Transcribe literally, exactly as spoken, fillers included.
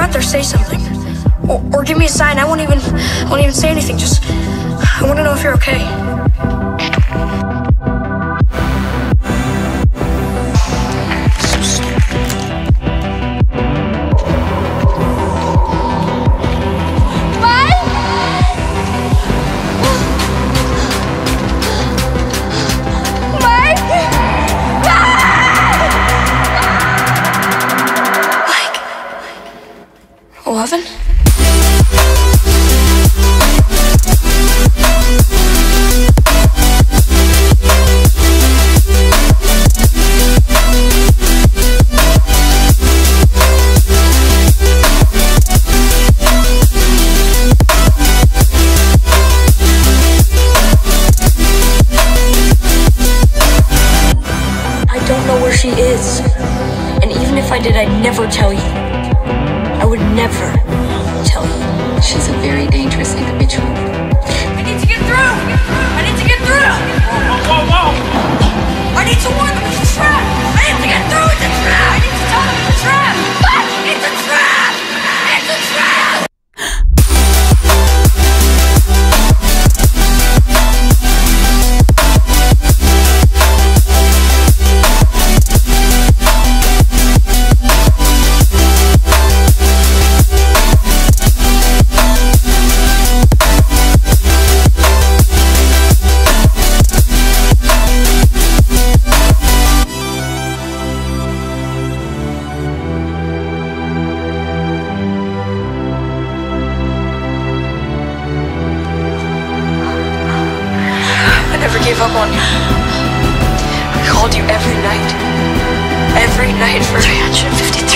out there, say something. Or, or give me a sign. I won't even, I won't even say anything. Just, I want to know if you're okay. Eleven? I don't know where she is, and even if I did, I'd never tell you. I would never tell you. She's a very dangerous individual. I need to get through! I need to get through! Whoa, whoa, whoa, whoa! I need to warn them it's a trap! I have to get through! It's a trap! I need to tell them it's a trap! It's a trap! It's a trap! Gave up on you. I called you every night. Every night for three hundred fifty.